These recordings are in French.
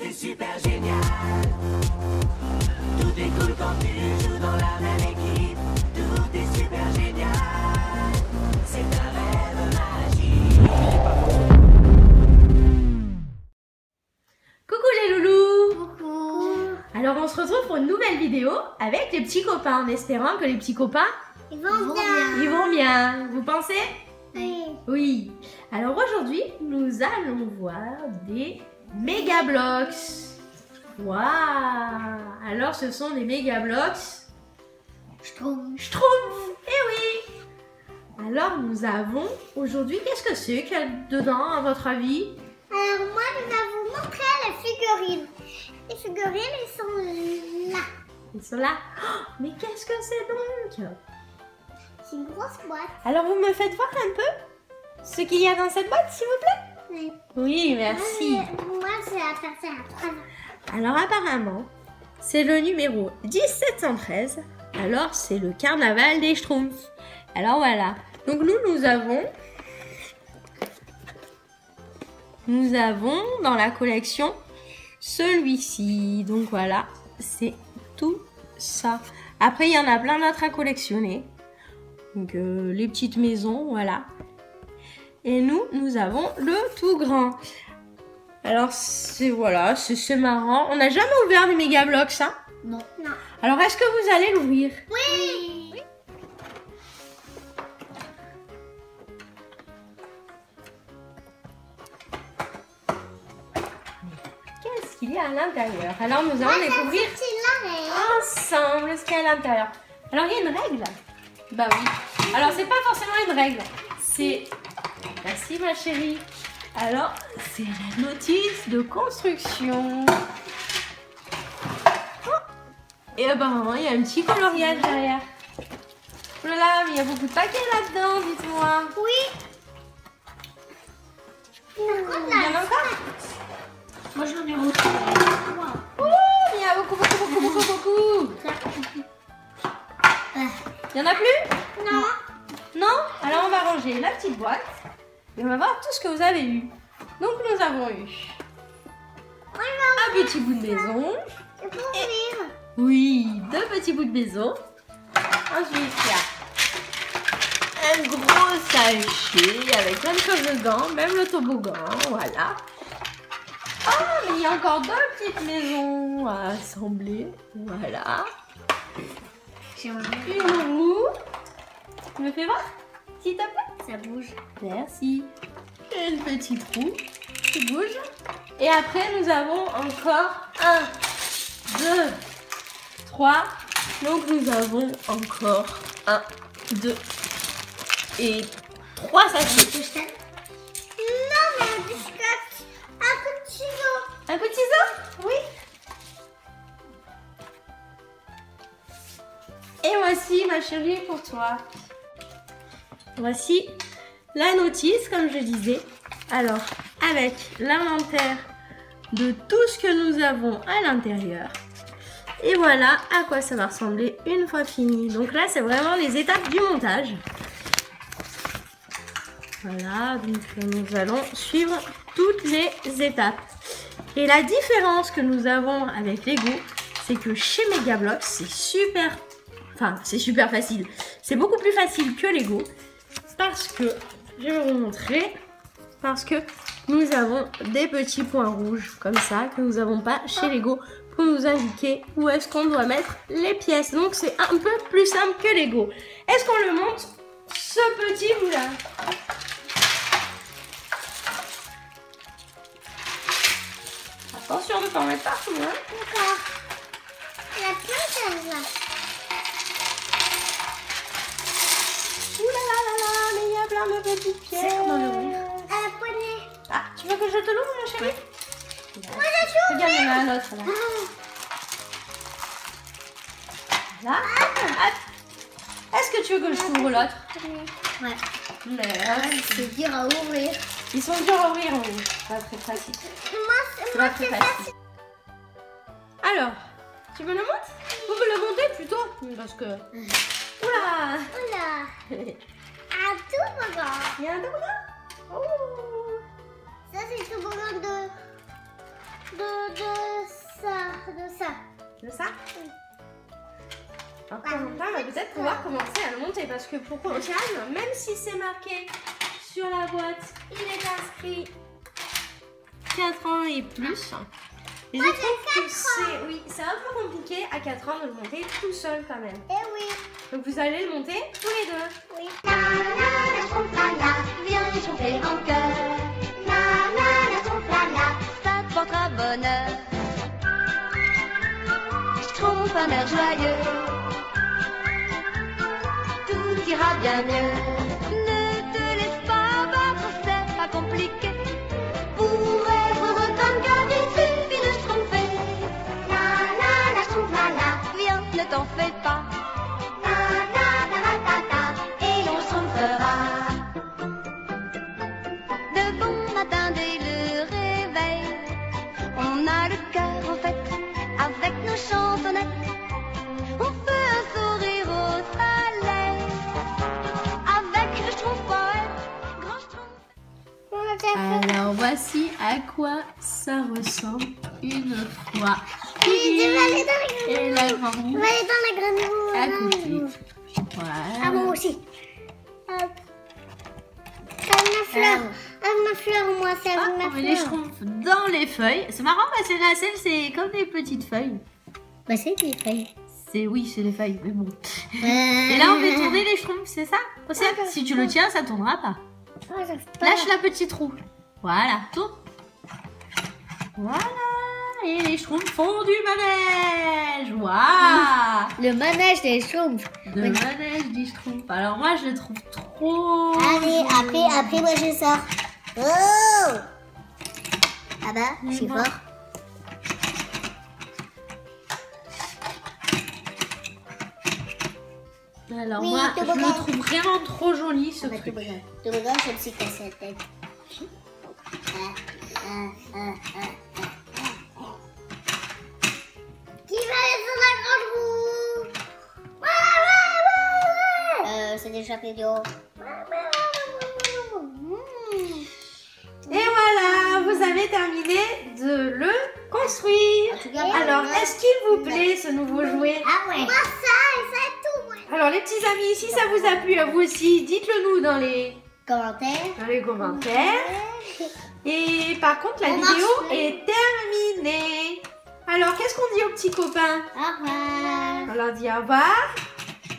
tout est super génial. Tout est cool quand tu joues dans la même équipe. Tout est super génial. C'est un rêve magique. Coucou les loulous. Coucou. Alors on se retrouve pour une nouvelle vidéo avec les petits copains, en espérant que les petits copains Ils vont bien. Vous pensez? Oui. Oui. Alors aujourd'hui, nous allons voir des Mega Bloks. Waouh! Alors ce sont des Mega Bloks Schtroumpf. Eh oui! Alors nous avons aujourd'hui, qu'est-ce que c'est qu'il y a dedans à votre avis? Alors moi, nous avons montré les figurines. Les figurines, elles sont là. Ils sont là. Oh, mais qu'est-ce que c'est donc? C'est une grosse boîte. Alors vous me faites voir un peu ce qu'il y a dans cette boîte, s'il vous plaît? Oui. Oui, merci. Moi, je vais faire ça après. Alors apparemment, c'est le numéro 1713. Alors c'est le carnaval des Schtroumpfs. Alors voilà. Donc nous avons dans la collection celui-ci. Donc voilà, c'est tout ça. Après, il y en a plein d'autres à collectionner. Donc les petites maisons, voilà. Et nous avons le tout grand. Alors voilà, c'est marrant. On n'a jamais ouvert des Mega Bloks, hein? Non. Non. Alors est-ce que vous allez l'ouvrir? Oui. Oui. Qu'est-ce qu'il y a à l'intérieur? Alors nous allons découvrir ensemble ce qu'il y a à l'intérieur. Alors il y a une règle. Bah oui. Alors c'est pas forcément une règle. C'est... Merci ma chérie. Alors c'est la notice de construction. Oh. Et apparemment il y a un petit coloriage derrière. Oh là là, mais il y a beaucoup de paquets là-dedans, dites-moi. Oui. Il y en a encore? Moi j'en ai retrouvé. Oh, il y a beaucoup. Il n'y en a plus? Non. Non? Alors on va ranger la petite boîte et on va voir tout ce que vous avez eu. Donc nous avons eu un petit bout de maison. Oui, deux petits bouts de maison. Ensuite il y a un gros sachet avec plein de choses dedans, même le toboggan, voilà. Oh, mais il y a encore deux petites maisons à assembler, voilà. Une roue. Tu me fais voir, s'il te plaît? Ça bouge. Merci. Une petite roue qui bouge. Et après, nous avons encore 1, 2, 3. Donc, nous avons encore 1, 2 et 3 sachets. Non, mais un biscuit. Un coup de ciseau. Un coup de ciseau? Oui. Et voici ma chérie pour toi. Voici la notice, comme je disais. Alors, avec l'inventaire de tout ce que nous avons à l'intérieur. Et voilà à quoi ça va ressembler une fois fini. Donc là, c'est vraiment les étapes du montage. Voilà, donc nous allons suivre toutes les étapes. Et la différence que nous avons avec Lego, c'est que chez Mega Bloks, c'est super... Enfin, c'est super facile. C'est beaucoup plus facile que Lego. Parce que, je vais vous montrer, parce que nous avons des petits points rouges comme ça que nous n'avons pas chez Lego pour nous indiquer où est-ce qu'on doit mettre les pièces. Donc c'est un peu plus simple que Lego. Est-ce qu'on le monte, ce petit bout là? Attention de ne pas en mettre partout, hein? D'accord. Il y a plein de choses là. De petites pièces. Comment l'ouvrir? À la poignée. Ah, tu veux que je te l'ouvre, ma chérie? Oui. Moi, je l'ouvre. Regarde, il y en a un autre là. Là. Hop. Est-ce que tu veux que je t'ouvre l'autre? Ouais. Mais c'est dur à ouvrir. Ils sont durs à ouvrir, oui. C'est pas très pratique. Moi, c'est pas très facile. Alors, tu me le montres? Vous me le montez plutôt? Parce que... Oula. Oula. Un toboggan. Il y a un toboggan? Oh. Ça c'est le toboggan de de ça. De ça? Oui. Encore un temps, on va peut-être pouvoir commencer à le monter parce que pour Corentin, même si c'est marqué sur la boîte, il est inscrit 4 ans et plus. Et moi, je trouve que c'est un peu compliqué à 4 ans de le monter tout seul quand même. Et oui. Donc vous allez le monter tous les deux. Oui. La la Schtroumpf la la, viens les chauffer en cœur. La la Schtroumpf la la, ça portera bonheur. Schtroumpf un air joyeux, tout ira bien mieux. Ne te laisse pas battre, c'est pas compliqué. Pour être heureux comme garde, il suffit de se tromper. La Schtroumpf la la, viens, ne t'en fais pas. Alors voici à quoi ça ressemble une fois. Et la grande roue. À côté. Voilà. Ah bon aussi. Hop. Avec ma fleur, moi c'est avec ma fleur. On met les Schtroumpfs dans les feuilles. C'est marrant parce que la selle c'est comme des petites feuilles. Bah c'est des feuilles. C'est des feuilles, mais bon. Et là on va tourner les Schtroumpfs, c'est ça? Si tu le tiens, ça tournera pas. Lâche la petite roue. Voilà, tourne. Voilà. Et les Schtroumpfs font du manège. Waouh. Le manège des Schtroumpfs. Le manège des Schtroumpfs. Alors moi je le trouve trop. Allez, après moi je sors. Oh. Ah bah, je suis fort. Alors moi, je le trouve vraiment trop joli ce truc. Tu regardes, je me suis cassé la tête. Qui va aller sur la grande roue? C'est déjà fait du haut. Et voilà, vous avez terminé de le construire. Alors, est-ce qu'il vous plaît ce nouveau jouet? Ah ouais. Alors les petits amis, si ça vous a plu à vous aussi, dites-le nous dans les commentaires. Et par contre, la vidéo est terminée. Alors, qu'est-ce qu'on dit aux petits copains? Au revoir. On leur dit au revoir.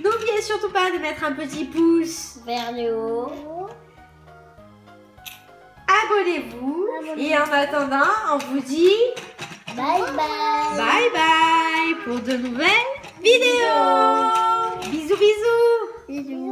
N'oubliez surtout pas de mettre un petit pouce vers le haut. Abonnez-vous. Et en attendant, on vous dit bye bye. Bye bye pour de nouvelles vidéos. Bisous, bisous. Bisous.